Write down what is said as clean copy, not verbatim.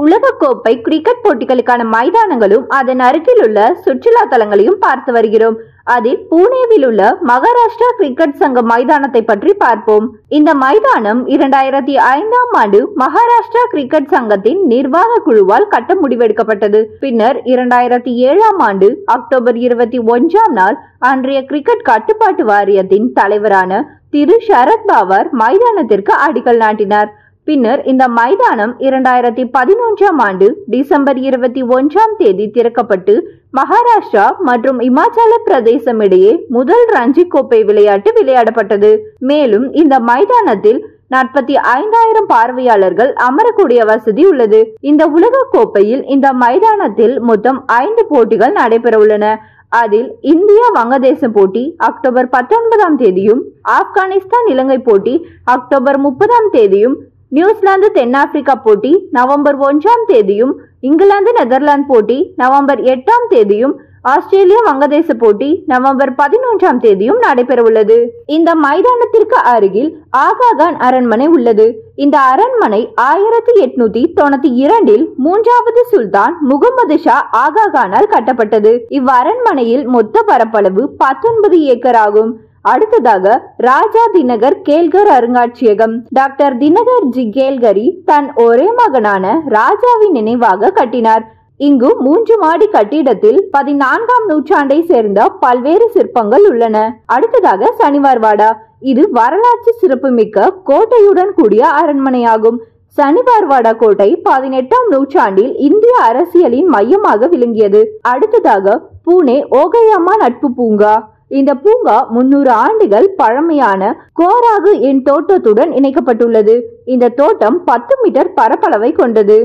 உலகக்கோப்பை கிரிக்கெட் போட்டிகளுக்கான மைதானங்களும் அதன் அருகில் உள்ள சுற்றுலா தலங்களையும் பார்த்து வருகிறோம். அதில் புனேவில் உள்ள மகாராஷ்டிரா கிரிக்கெட் சங்க மைதானத்தை பற்றி பார்ப்போம். இந்த மைதானம் 2005ஆம் ஆண்டு மகாராஷ்டிரா கிரிக்கெட் சங்கத்தின் நிர்வாக குழுவால் கட்ட முடிவெடுக்கப்பட்டது. பின்னர் 2007ஆம் ஆண்டு அக்டோபர் 21ஆம் நாள் அன்றைய கிரிக்கெட் கட்டுப்பாட்டு வாரியத்தின் தலைவரான திரு சரத் பவார் மைதானத்திற்கு அடிக்கல் நாட்டினார். பின்னர் இந்த மைதானம் 2011ஆம் ஆண்டு டிசம்பர் 21ஆம் தேதி திறக்கப்பட்டு மகாராஷ்டிரா மற்றும் இமாச்சல பிரதேசம் இடையே முதல் ரஞ்சி கோப்பை விளையாட்டு விளையாடப்பட்டது. மேலும் இந்த மைதானத்தில் 45,000 பார்வையாளர்கள் அமரக்கூடிய வசதி உள்ளது. இந்த உலக கோப்பையில் இந்த மைதானத்தில் மொத்தம் 5 போட்டிகள் நடைபெற உள்ளன. அதில் இந்தியா வங்கதேச போட்டி அக்டோபர் 19ஆம் தேதியும், ஆப்கானிஸ்தான் இலங்கை போட்டி அக்டோபர் 30ஆம் தேதியும், நியூசிலாந்து தென்னாப்பிரிக்கா போட்டி நவம்பர் 1ஆம் தேதியும், இங்கிலாந்து நெதர்லாந்து போட்டி நவம்பர் 8ஆம் தேதியும், ஆஸ்திரேலியா வங்கதேச போட்டி நவம்பர் 11ஆம் தேதியும் நடைபெற உள்ளது. இந்த மைதானத்திற்கு அருகில் ஆகாகான் அரண்மனை உள்ளது. இந்த அரண்மனை 1892இல் 3வது சுல்தான் முகமது ஷா ஆகாகானால் கட்டப்பட்டது. இவ்வரண்மனையில் மொத்த பரப்பளவு 19 ஏக்கர் ஆகும். அடுத்ததாக ராஜா தினகர் கேல்கர் அருங்காட்சியகம். டாக்டர் தினகர் ஜி கேல்கரி தன் ஒரே மகனான ராஜாவின் நினைவாக கட்டினார். இங்கு 3 மாடி கட்டிடத்தில் 14ஆம் நூற்றாண்டை சேர்ந்த பல்வேறு சிற்பங்கள் உள்ளன. அடுத்ததாக சனிவார் வாடா. இது வரலாற்று சிறப்புமிக்க கோட்டையுடன் கூடிய அரண்மனையாகும். சனிவார்வாடா கோட்டை 18ஆம் நூற்றாண்டில் இந்திய அரசியலின் மையமாக விளங்கியது. அடுத்ததாக புனே ஓகையம்மா நட்பு பூங்கா. இந்த பூங்கா 300 ஆண்டுகள் பழமையான கோராகு என் தோட்டத்துடன் இணைக்கப்பட்டுள்ளது. இந்த தோட்டம் 10 மீட்டர் பரப்பளவை கொண்டது.